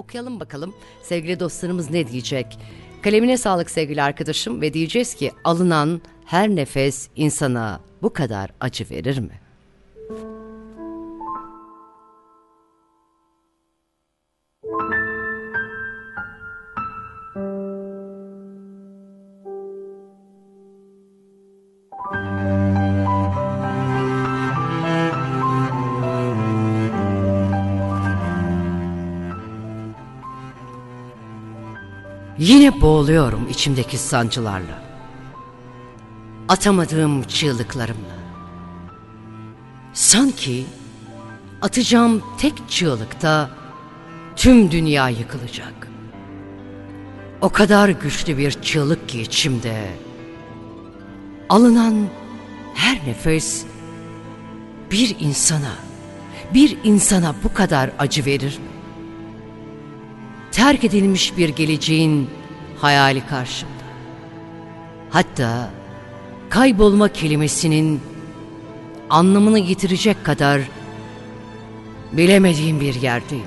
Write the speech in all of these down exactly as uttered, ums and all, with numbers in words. okuyalım bakalım sevgili dostlarımız ne diyecek. Kalemine sağlık sevgili arkadaşım ve diyeceğiz ki alınan her nefes insana bu kadar acı verir mi? Yine boğuluyorum içimdeki sancılarla, atamadığım çığlıklarımla. Sanki atacağım tek çığlıkta tüm dünya yıkılacak. O kadar güçlü bir çığlık ki içimde, alınan her nefes bir insana, bir insana bu kadar acı verir mi? Terk edilmiş bir geleceğin hayali karşımda. Hatta kaybolma kelimesinin anlamını yitirecek kadar bilemediğim bir yerdeyim.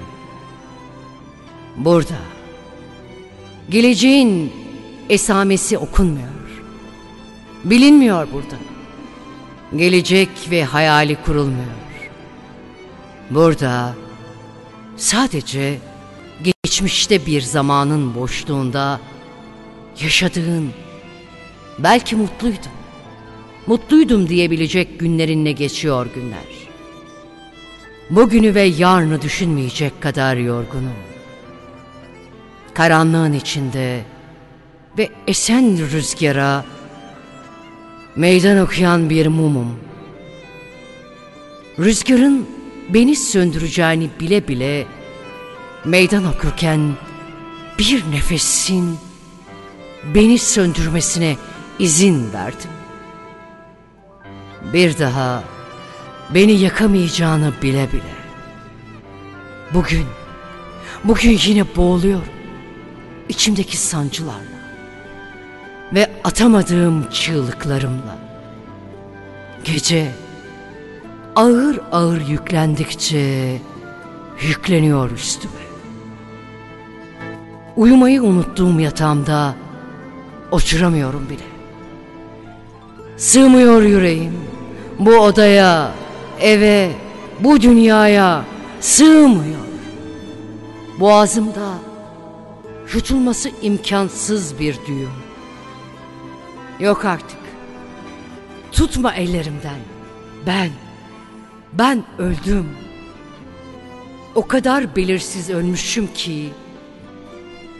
Burada geleceğin esamesi okunmuyor, bilinmiyor burada. Gelecek ve hayali kurulmuyor. Burada sadece geçmişte bir zamanın boşluğunda yaşadığın, belki mutluydum, mutluydum diyebilecek günlerinle geçiyor günler. Bugünü ve yarını düşünmeyecek kadar yorgunum. Karanlığın içinde ve esen rüzgara meydan okuyan bir mumum. Rüzgarın beni söndüreceğini bile bile meydan okurken bir nefesin beni söndürmesine izin verdim. Bir daha beni yakamayacağını bile bile. Bugün, bugün yine boğuluyorum içimdeki sancılarla ve atamadığım çığlıklarımla. Gece ağır ağır yüklendikçe yükleniyor üstüme. Uyumayı unuttuğum yatağımda oturamıyorum bile. Sığmıyor yüreğim bu odaya, eve, bu dünyaya sığmıyor. Boğazımda yutulması imkansız bir düğüm. Yok artık. Tutma ellerimden. Ben, ben öldüm. O kadar belirsiz ölmüşüm ki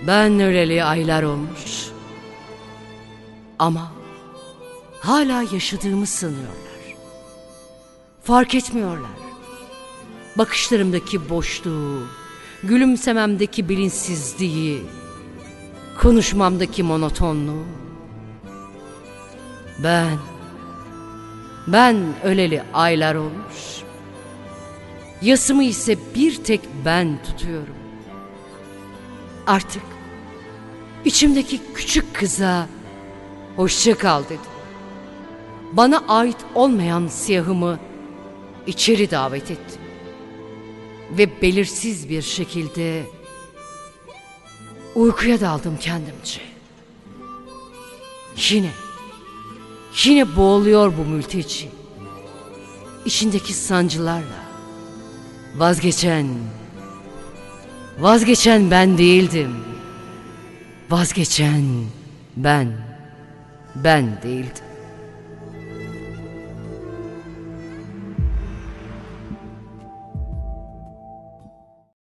ben öleli aylar olmuş. Ama hala yaşadığımı sanıyorlar. Fark etmiyorlar. Bakışlarımdaki boşluğu, gülümsememdeki bilinçsizliği, konuşmamdaki monotonluğu. Ben, ben öleli aylar olmuş. Yasımı ise bir tek ben tutuyorum. Artık içimdeki küçük kıza hoşça kal dedim. Bana ait olmayan siyahımı içeri davet ettim. Ve belirsiz bir şekilde uykuya daldım kendimce. Yine, yine boğuluyor bu mülteci. İçindeki sancılarla. Vazgeçen, vazgeçen ben değildim. Vazgeçen ben, ben değildim.